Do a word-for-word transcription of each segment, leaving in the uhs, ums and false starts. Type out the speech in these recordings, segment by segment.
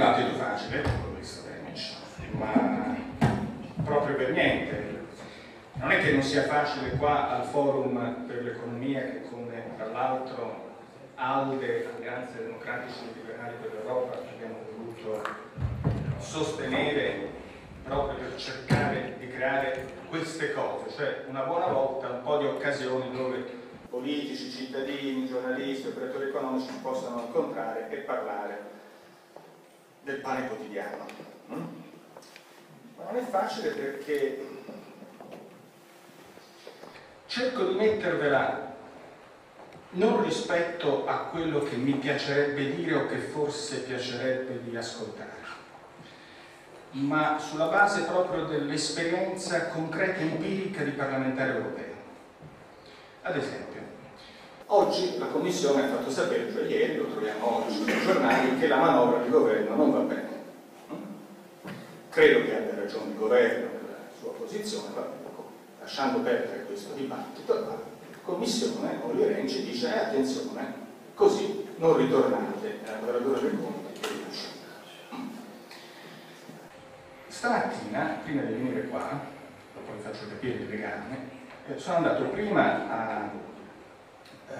dibattito facile, questo, ma proprio per niente. Non è che non sia facile qua al forum per l'economia, che come tra l'altro ALDE, Alleanza Democratici e Liberali per l'Europa, abbiamo voluto sostenere proprio per cercare di creare queste cose, cioè una buona volta un po' di occasioni dove politici, cittadini, giornalisti, operatori economici possano incontrare e parlare del pane quotidiano. Ma non è facile, perché cerco di mettervela non rispetto a quello che mi piacerebbe dire o che forse piacerebbe di ascoltare, ma sulla base proprio dell'esperienza concreta e empirica di parlamentare europeo. Ad esempio, oggi la Commissione ha fatto sapere, cioè ieri, lo troviamo oggi sui giornali, che la manovra di governo non va bene. Credo che abbia ragione il governo nella sua posizione, va bene. Lasciando perdere questo dibattito, la Commissione, Olli Rehn, ci dice eh, attenzione, così non ritornate alla quadratura dei conti. Stamattina, prima di venire qua, dopo vi faccio capire il legame, sono andato prima a eh,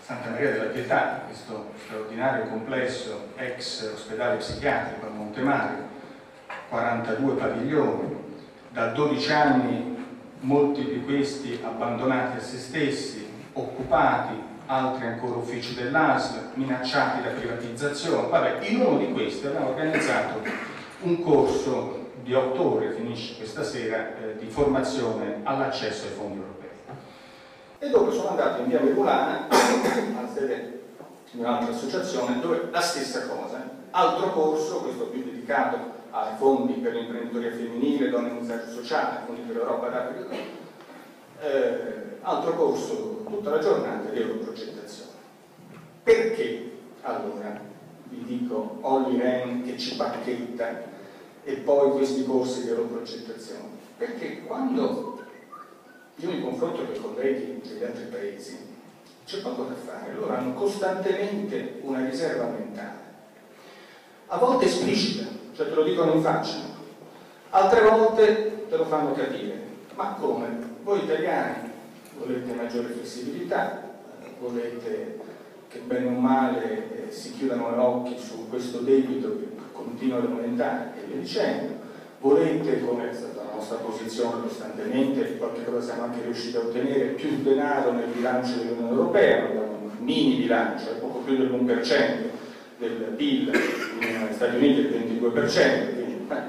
Santa Maria della Pietà, questo straordinario complesso ex ospedale psichiatrico a Montemario, quarantadue padiglioni, da dodici anni molti di questi abbandonati a se stessi, occupati, altri ancora uffici dell'A S L, minacciati da privatizzazione. Vabbè, in uno di questi abbiamo organizzato un corso di otto ore, finisce questa sera, eh, di formazione all'accesso ai fondi europei. E dopo sono andato in via Medulana, alla sede di un'altra associazione, dove la stessa cosa, altro corso, questo più dedicato ai fondi per l'imprenditoria femminile, donne in disagio sociale, fondi per l'Europa d'Africa, eh, altro corso tutta la giornata di europrogettazione. Perché allora vi dico Olli Rehn che ci bacchetta e poi questi corsi di europrogettazione? Perché quando io mi confronto con i colleghi degli altri paesi c'è poco da fare, loro hanno costantemente una riserva mentale, a volte esplicita, cioè te lo dicono in faccia, altre volte te lo fanno capire. Ma come? Voi italiani volete maggiore flessibilità, volete che bene o male eh, si chiudano gli occhi su questo debito che continua ad aumentare e via dicendo, volete, come è stata la nostra posizione costantemente, qualche cosa siamo anche riusciti a ottenere, più denaro nel bilancio dell'Unione Europea, abbiamo un mini bilancio, è poco più dell'uno per cento del P I L, negli Stati Uniti il ventidue per cento, quindi, beh,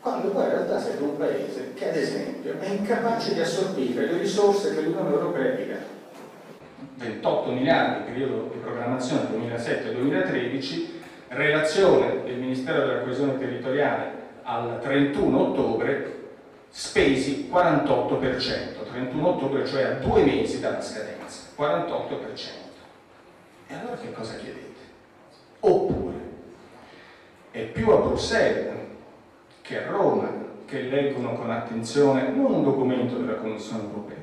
quando poi in realtà siete un paese che ad esempio è incapace di assorbire le risorse che l'Unione Europea libera. ventotto miliardi, periodo di programmazione duemilasette duemilatredici, relazione del Ministero della Coesione Territoriale al trentuno ottobre, spesi quarantotto per cento, trentuno ottobre, cioè a due mesi dalla scadenza, quarantotto per cento. E allora che cosa chiedete? Oppure, è più a Bruxelles che a Roma che leggono con attenzione non un documento della Commissione Europea,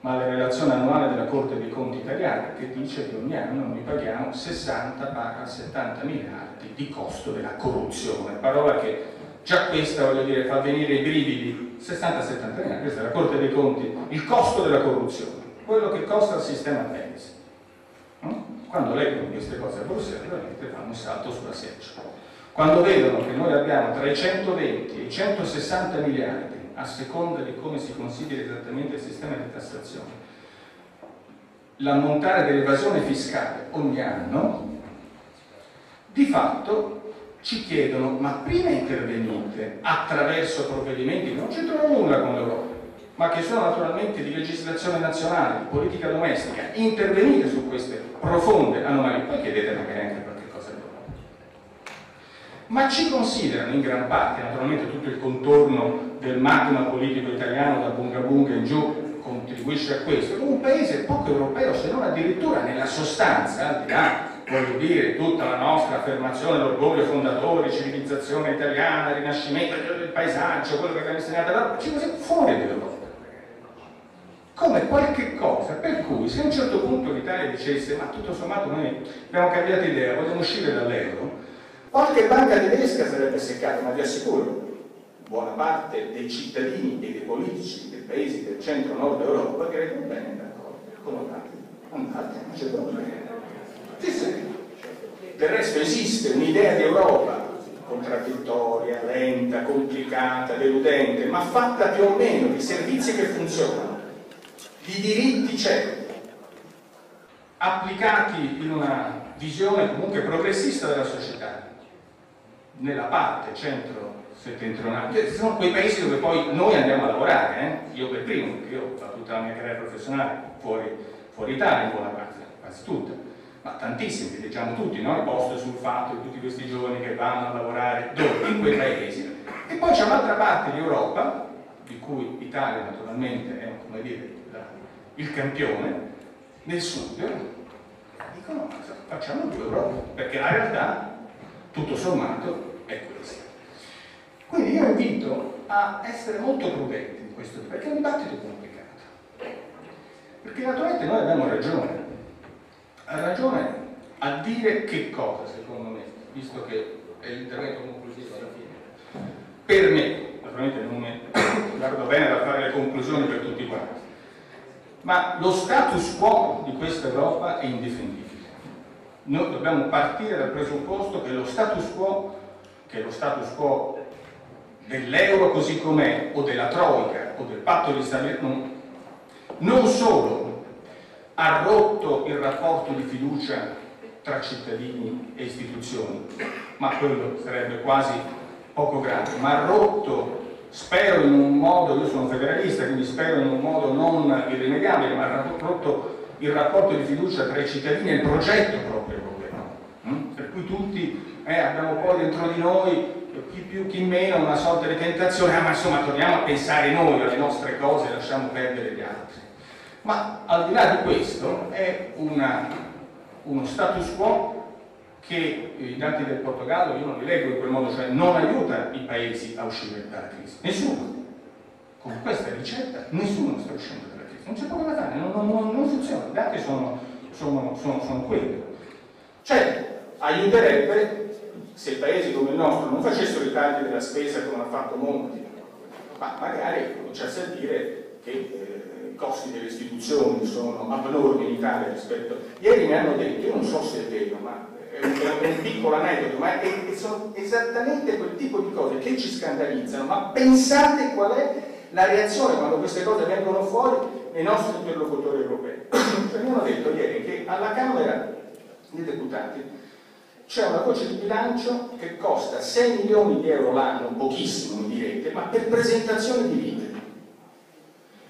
ma la relazione annuale della Corte dei Conti italiana, che dice che ogni anno noi paghiamo sessanta settanta miliardi di costo della corruzione, parola che già questa, voglio dire, fa venire i brividi, sessanta settanta miliardi, questa è la Corte dei Conti, il costo della corruzione, quello che costa il sistema paese. Quando leggono queste cose a Bruxelles, veramente fanno un salto sulla seggiola. Quando vedono che noi abbiamo tra i centoventi e i centosessanta miliardi, a seconda di come si considera esattamente il sistema di tassazione, l'ammontare dell'evasione fiscale ogni anno, di fatto ci chiedono: ma prima intervenite attraverso provvedimenti che non c'entrano nulla con l'Europa, ma che sono naturalmente di legislazione nazionale, di politica domestica, intervenite su queste profonde anomalie, poi chiedete magari anche perché. Ma ci considerano in gran parte, naturalmente tutto il contorno del magma politico italiano da Bunga Bunga in giù contribuisce a questo, un paese poco europeo, se non addirittura nella sostanza, al di là, voglio dire, tutta la nostra affermazione, l'orgoglio fondatore, civilizzazione italiana, rinascimento del paesaggio, quello che abbiamo insegnato all'Europa, ci siamo fuori dell'Europa. Come qualche cosa per cui, se a un certo punto l'Italia dicesse: ma tutto sommato noi abbiamo cambiato idea, vogliamo uscire dall'euro, Qualche banca tedesca sarebbe seccata, ma vi assicuro, buona parte dei cittadini e dei politici dei paesi del centro-nord Europa credo bene d'accordo. Come andate? Andate, non c'è problema. Sì, sì. Del resto esiste un'idea di Europa contraddittoria, lenta, complicata, deludente, ma fatta più o meno di servizi che funzionano, di diritti certi, applicati in una visione comunque progressista della società, nella parte centro-settentrionale. Sono quei paesi dove poi noi andiamo a lavorare, eh? Io per primo, perché io ho tutta la mia carriera professionale fuori, fuori Italia, in buona parte, quasi tutta, ma tantissimi, leggiamo tutti, no? I post sul fatto di tutti questi giovani che vanno a lavorare dove? In quei paesi. E poi c'è un'altra parte di Europa, di cui l'Italia naturalmente è, come dire, la, il campione, nel sud, dicono facciamo due Europa, perché la realtà tutto sommato è questa. Quindi io invito a essere molto prudenti in questo, perché è un dibattito complicato, perché naturalmente noi abbiamo ragione, ha ragione a dire che cosa, secondo me, visto che è l'intervento conclusivo alla fine, per me, naturalmente non mi guardo bene da fare le conclusioni per tutti quanti, ma lo status quo di questa Europa è indifendibile. Noi dobbiamo partire dal presupposto che lo status quo, che lo status quo dell'euro così com'è, o della Troica, o del patto di stabilità, non, non solo ha rotto il rapporto di fiducia tra cittadini e istituzioni, ma quello sarebbe quasi poco grave, ma ha rotto, spero in un modo, io sono federalista, quindi spero in un modo non irrimediabile, ma ha rotto il rapporto di fiducia tra i cittadini e il progetto proprio europeo, per cui tutti eh, abbiamo poi dentro di noi, chi più chi meno, una sorta di tentazione, ah, ma insomma torniamo a pensare noi alle nostre cose e lasciamo perdere gli altri. Ma al di là di questo è una, uno status quo che i dati del Portogallo, io non li leggo in quel modo, cioè non aiuta i paesi a uscire dalla crisi, nessuno, con questa ricetta nessuno sta uscendo dalla crisi, non c'è poco da fare, non, non, non funziona, i dati sono, sono, sono, sono quelli. Certo, aiuterebbe se paesi come il nostro non facessero i tagli della spesa come ha fatto Monti, ma magari cominciasse a dire che eh, i costi delle istituzioni sono abnormi in Italia rispetto... Ieri mi hanno detto, io non so se è vero, ma è un piccolo aneddoto, ma è, sono esattamente quel tipo di cose che ci scandalizzano, ma pensate qual è la reazione quando queste cose vengono fuori nei nostri interlocutori europei. Mi hanno detto ieri che alla Camera dei Deputati c'è una voce di bilancio che costa sei milioni di euro l'anno, pochissimo mi direte, ma per presentazione di libri,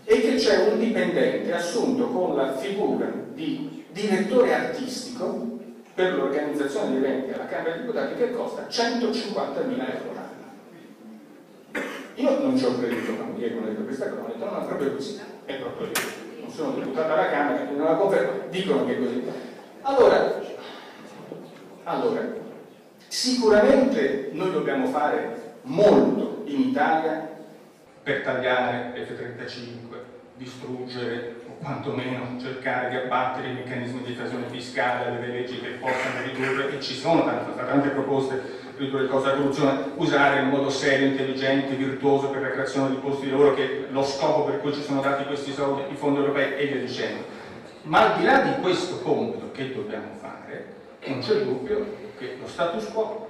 e che c'è un dipendente assunto con la figura di direttore artistico per l'organizzazione di eventi alla Camera dei Deputati che costa centocinquantamila euro l'anno. Io non ci ho creduto, ma mi chiedono di questa cosa, ho detto no, è proprio così, è proprio così. Non sono deputato alla Camera, quindi non la confermo, dicono che è così. Allora, allora, sicuramente noi dobbiamo fare molto in Italia per tagliare F trentacinque, distruggere, quantomeno cercare di abbattere i meccanismi di evasione fiscale, delle leggi che possano ridurre, e ci sono tante, tante proposte per ridurre il costo della corruzione, usare in modo serio, intelligente, virtuoso per la creazione di posti di lavoro, che è lo scopo per cui ci sono dati questi soldi, i fondi europei e via dicendo. Ma al di là di questo compito che dobbiamo fare, non c'è dubbio che lo status quo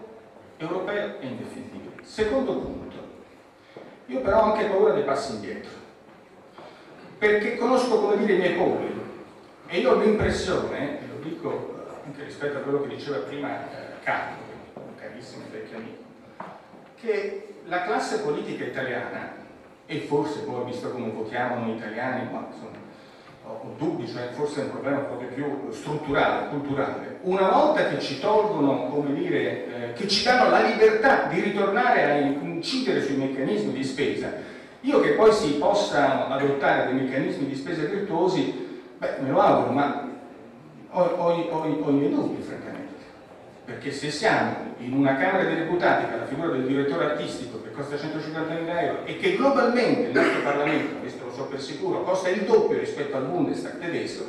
europeo è indefendibile. Secondo punto, io però ho anche paura dei passi indietro, perché conosco, come dire, i miei popoli, e io ho l'impressione, e lo dico anche rispetto a quello che diceva prima Carlo, un carissimo vecchio amico, che la classe politica italiana, e forse poi visto come votiamo noi italiani, ma insomma ho dubbi, cioè forse è un problema proprio più strutturale, culturale, una volta che ci tolgono, come dire, eh, che ci danno la libertà di ritornare a incidere sui meccanismi di spesa, io che poi si possano adottare dei meccanismi di spesa virtuosi, beh, me lo auguro, ma ho, ho, ho, ho i miei dubbi, francamente. Perché se siamo in una Camera dei Deputati con la figura del direttore artistico che costa centocinquantamila euro e che globalmente il nostro Parlamento, questo lo so per sicuro, costa il doppio rispetto al Bundestag tedesco,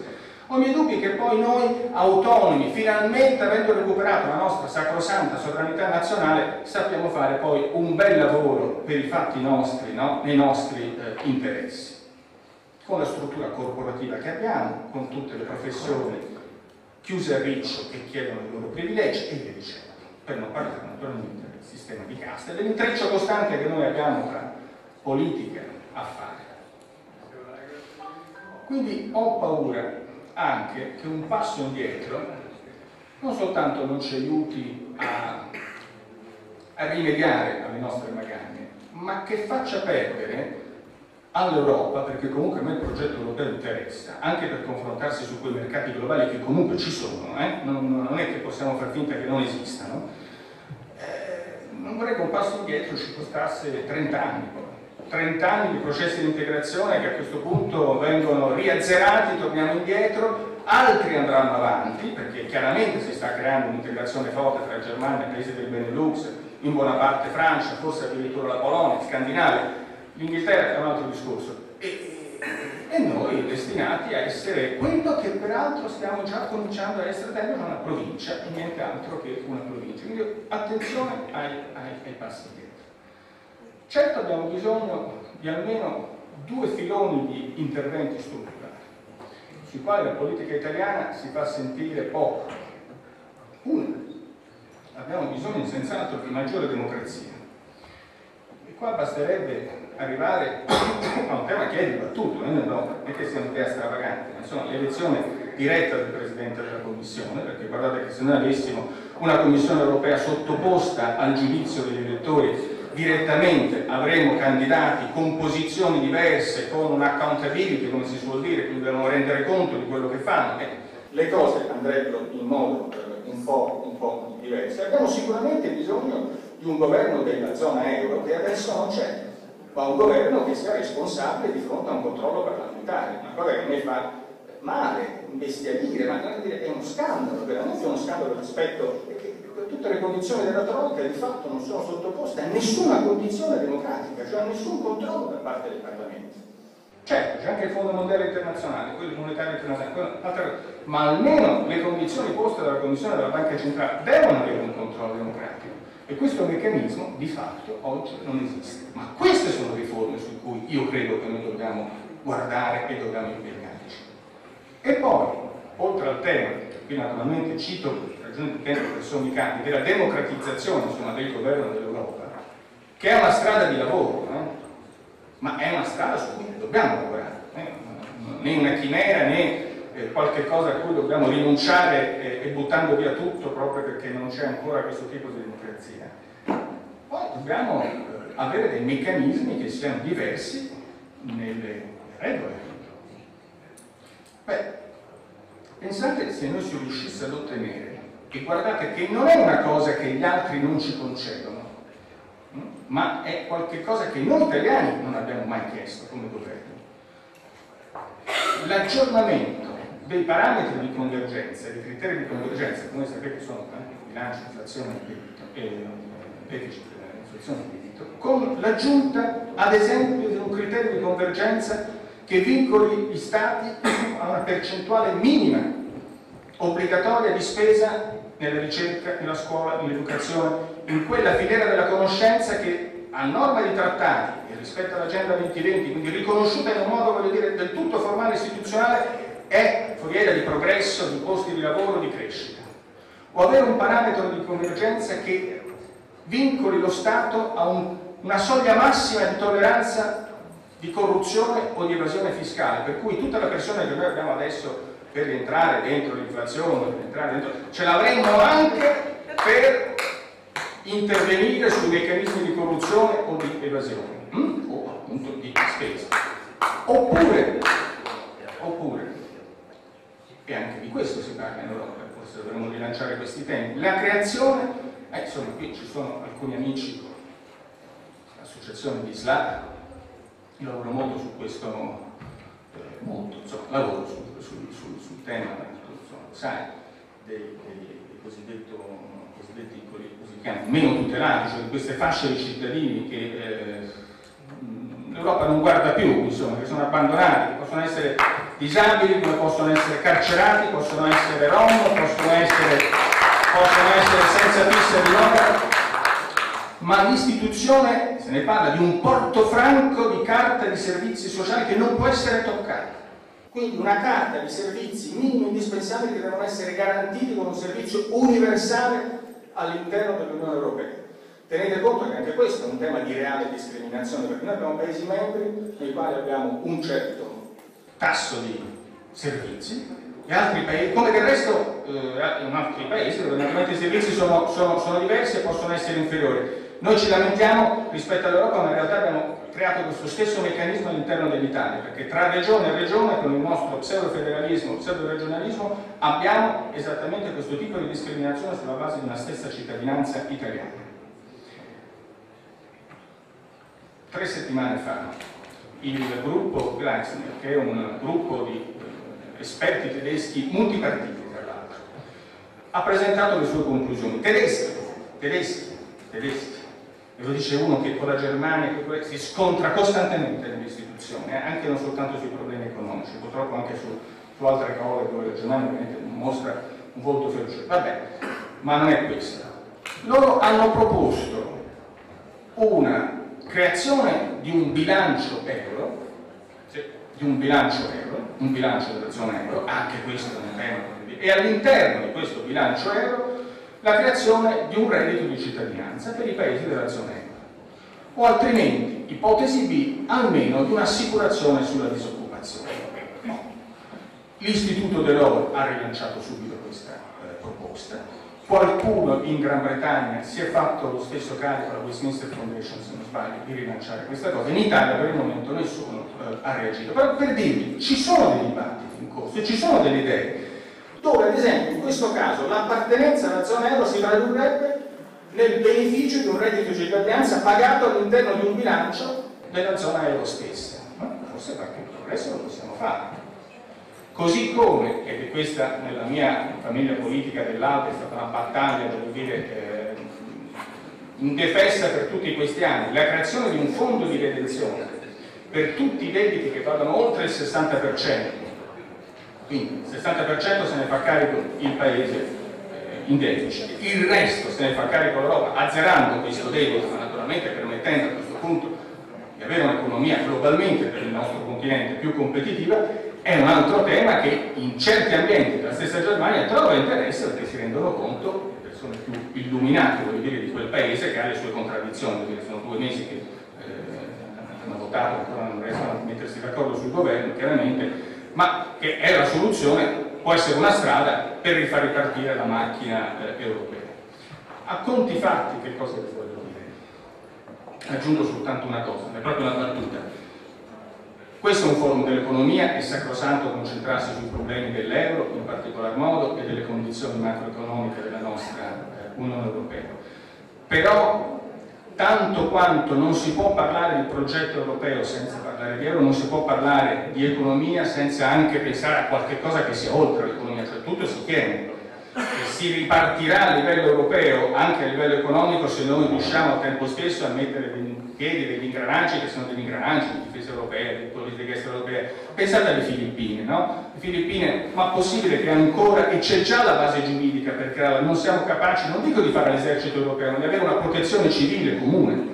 Ho i miei dubbi che poi noi autonomi, finalmente avendo recuperato la nostra sacrosanta sovranità nazionale, sappiamo fare poi un bel lavoro per i fatti nostri, no? Nei nostri eh, interessi. Con la struttura corporativa che abbiamo, con tutte le professioni chiuse a riccio che chiedono i loro privilegi e via dicendo, per non parlare naturalmente del sistema di casta e dell'intreccio costante che noi abbiamo tra politica e affari. Quindi ho paura anche che un passo indietro non soltanto non ci aiuti a, a rimediare alle nostre magagne, ma che faccia perdere all'Europa, perché comunque a me il progetto europeo interessa, anche per confrontarsi su quei mercati globali che comunque ci sono, eh? non, non è che possiamo far finta che non esistano, eh, non vorrei che un passo indietro ci costasse trenta anni poi. trenta anni di processi di integrazione che a questo punto vengono riazzerati, torniamo indietro, altri andranno avanti, perché chiaramente si sta creando un'integrazione forte tra Germania e paesi del Benelux, in buona parte Francia, forse addirittura la Polonia, Scandinavia, l'Inghilterra è un altro discorso, e, e noi destinati a essere quello che peraltro stiamo già cominciando a essere dentro una provincia e niente altro che una provincia. Quindi attenzione ai, ai, ai passi indietro. Certo abbiamo bisogno di almeno due filoni di interventi strutturali, sui quali la politica italiana si fa sentire poco. Uno, abbiamo bisogno senz'altro di maggiore democrazia. E qua basterebbe arrivare a un tema che è dibattuto, noi non è che sia un'idea stravagante, ma insomma l'elezione diretta del Presidente della Commissione, perché guardate che se noi avessimo una Commissione europea sottoposta al giudizio degli elettori direttamente, avremo candidati con posizioni diverse, con un accountability, come si suol dire, quindi dobbiamo rendere conto di quello che fanno, eh, le cose andrebbero in modo un po', un po' diverso. Abbiamo sicuramente bisogno di un governo della zona euro che adesso non c'è, ma un governo che sia responsabile di fronte a un controllo parlamentare, una cosa che mi fa male, imbestialire, ma è uno scandalo, veramente uno scandalo rispetto, perché tutte le condizioni della Troica di fatto non sono sottoposte a nessuna condizione democratica, cioè a nessun controllo da parte del Parlamento. Certo, c'è anche il Fondo Mondiale Internazionale, quello monetario internazionale, ma almeno le condizioni poste dalla Commissione della Banca Centrale devono avere un controllo democratico. E questo meccanismo di fatto oggi non esiste. Ma queste sono riforme su cui io credo che noi dobbiamo guardare e dobbiamo impegnarci. E poi, oltre al tema, qui naturalmente cito per ragione di tempo che sono i campi, della democratizzazione insomma, del governo dell'Europa, che è una strada di lavoro, eh? Ma è una strada su cui dobbiamo lavorare, eh? Né una chimera né qualche cosa a cui dobbiamo rinunciare e buttando via tutto proprio perché non c'è ancora questo tipo di democrazia. Poi dobbiamo avere dei meccanismi che siano diversi nelle regole. Beh, pensate se noi si riuscisse ad ottenere, e guardate che non è una cosa che gli altri non ci concedono, ma è qualcosa che noi italiani non abbiamo mai chiesto come governo. L'aggiornamento dei parametri di convergenza, dei criteri di convergenza, come sapete sono eh, bilancio, inflazione e debito, eh, deficit, inflazione e debito, con l'aggiunta ad esempio di un criterio di convergenza che vincoli gli Stati a una percentuale minima obbligatoria di spesa nella ricerca, nella scuola, nell'educazione, in quella filiera della conoscenza che a norma di trattati e rispetto all'Agenda duemilaventi, quindi riconosciuta in un modo voglio dire, del tutto formale e istituzionale, è foriera di progresso, di posti di lavoro, di crescita, o avere un parametro di convergenza che vincoli lo Stato a un, una soglia massima di tolleranza di corruzione o di evasione fiscale, per cui tutta la persona che noi abbiamo adesso per rientrare dentro l'inflazione, ce l'avremmo anche per intervenire sui meccanismi di corruzione o di evasione, mm? o appunto di spesa, oppure, oppure e anche di questo si parla in Europa, forse dovremmo rilanciare questi temi. La creazione, eh, insomma qui ci sono alcuni amici, l'associazione di SLAP, io lavoro molto su questo, eh, molto, insomma, lavoro su, su, su, sul tema, insomma, sai, dei, dei, dei cosiddetti meno tutelati, cioè di queste fasce di cittadini che eh, l'Europa non guarda più, insomma, che sono abbandonati, che possono essere disabili, come possono essere carcerati, possono essere rom, possono essere, possono essere senza fissa di opera, ma l'istituzione se ne parla di un portofranco di carta di servizi sociali che non può essere toccata. Quindi una carta di servizi minimi indispensabili che devono essere garantiti con un servizio universale all'interno dell'Unione Europea. Tenete conto che anche questo è un tema di reale discriminazione, perché noi abbiamo paesi membri nei quali abbiamo un certo tasso di servizi e altri paesi, come del resto eh, in altri paesi dove naturalmente i servizi sono, sono, sono diversi e possono essere inferiori. Noi ci lamentiamo rispetto all'Europa, ma in realtà abbiamo creato questo stesso meccanismo all'interno dell'Italia, perché tra regione e regione, con il nostro pseudo-federalismo, pseudo-regionalismo, abbiamo esattamente questo tipo di discriminazione sulla base di una stessa cittadinanza italiana. Tre settimane fa il gruppo Leisner, che è un gruppo di esperti tedeschi multipartiti tra l'altro, ha presentato le sue conclusioni. Tedeschi, tedeschi, tedeschi. E lo dice uno che con la Germania si scontra costantemente nell'istituzione, anche non soltanto sui problemi economici, purtroppo anche su, su altre cose dove la Germania ovviamente mostra un volto feroce. Vabbè, ma non è questo. Loro hanno proposto una creazione di un bilancio euro, sì, di un bilancio euro, un bilancio della zona euro, anche questo non è un tema, e all'interno di questo bilancio euro la creazione di un reddito di cittadinanza per i paesi della zona euro, o altrimenti, ipotesi B, almeno di un'assicurazione sulla disoccupazione. No. L'Istituto dell'Oro ha rilanciato subito questa eh, proposta, qualcuno in Gran Bretagna si è fatto lo stesso carico, la Westminster Foundation se non sbaglio, di rilanciare questa cosa, in Italia per il momento nessuno eh, ha reagito. Però per dirvi, ci sono dei dibattiti in corso, ci sono delle idee, dove ad esempio in questo caso l'appartenenza alla zona euro si tradurrebbe nel beneficio di un reddito di cittadinanza pagato all'interno di un bilancio della zona euro stessa. Ma forse qualche progresso lo possiamo fare. Così come, e questa nella mia famiglia politica dell'Alde è stata una battaglia, devo dire, eh, indefessa per tutti questi anni, la creazione di un fondo di redenzione per tutti i debiti che vadano oltre il sessanta per cento. Quindi il sessanta per cento se ne fa carico il paese eh, in deficit, il resto se ne fa carico l'Europa, azzerando questo debito, ma naturalmente permettendo a questo punto di avere un'economia globalmente per il nostro continente più competitiva. È un altro tema che in certi ambienti della stessa Germania trova interesse, perché si rendono conto le persone più illuminate, voglio dire, di quel paese, che ha le sue contraddizioni, perché sono due mesi che eh, hanno votato, ancora non riescono a mettersi d'accordo sul governo, chiaramente, ma che è la soluzione, può essere una strada per rifar ripartire la macchina eh, europea. A conti fatti, che cosa vi voglio dire? Aggiungo soltanto una cosa, è proprio una battuta. Questo è un forum dell'economia, è sacrosanto concentrarsi sui problemi dell'euro, in particolar modo, e delle condizioni macroeconomiche della nostra eh, Unione Europea. Però, tanto quanto non si può parlare di progetto europeo senza parlare di euro, non si può parlare di economia senza anche pensare a qualche cosa che sia oltre l'economia, cioè tutto si tiene. E si ripartirà a livello europeo, anche a livello economico, se noi riusciamo al tempo stesso a mettere in piedi degli ingranaggi che sono degli ingranaggi di difesa europea, di politica estera europea. Pensate alle Filippine, no? Le Filippine, ma possibile che ancora, e c'è già la base giuridica per crearla, non siamo capaci, non dico di fare l'esercito europeo, ma di avere una protezione civile comune,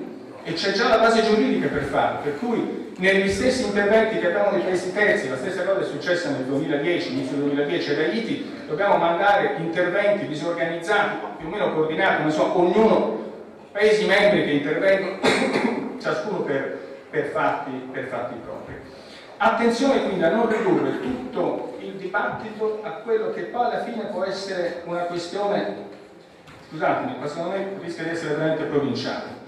e c'è già la base giuridica per farlo, per cui negli stessi interventi che abbiamo nei paesi terzi, la stessa cosa è successa nel duemiladieci, inizio duemiladieci ad Haiti, dobbiamo mandare interventi disorganizzati, più o meno coordinati, non so, ognuno, paesi membri che intervengono, ciascuno per, per, fatti, per fatti propri. Attenzione quindi a non ridurre tutto il dibattito a quello che poi alla fine può essere una questione, scusatemi, ma secondo me rischia di essere veramente provinciale.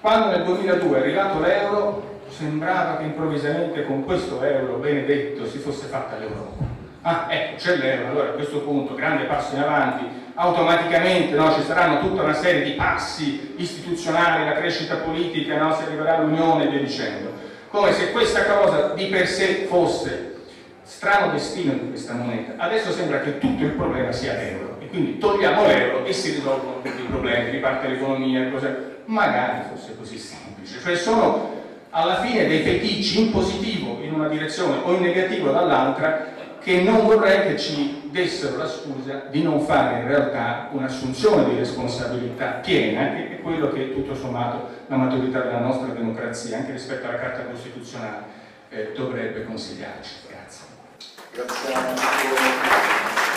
Quando nel duemiladue è arrivato l'euro, sembrava che improvvisamente con questo euro benedetto si fosse fatta l'Europa. Ah, ecco, c'è l'euro, allora a questo punto grande passo in avanti, automaticamente no, ci saranno tutta una serie di passi istituzionali, la crescita politica, no, si arriverà all'Unione e via dicendo. Come se questa cosa di per sé fosse strano destino di questa moneta. Adesso sembra che tutto il problema sia l'euro, e quindi togliamo l'euro e si risolvono tutti i problemi, riparte l'economia, cosa... magari fosse così semplice. Cioè sono alla fine dei feticci in positivo in una direzione o in negativo dall'altra, che non vorrei che ci dessero la scusa di non fare in realtà un'assunzione di responsabilità piena, che è quello che è tutto sommato la maturità della nostra democrazia anche rispetto alla Carta Costituzionale eh, dovrebbe consigliarci. Grazie. Grazie.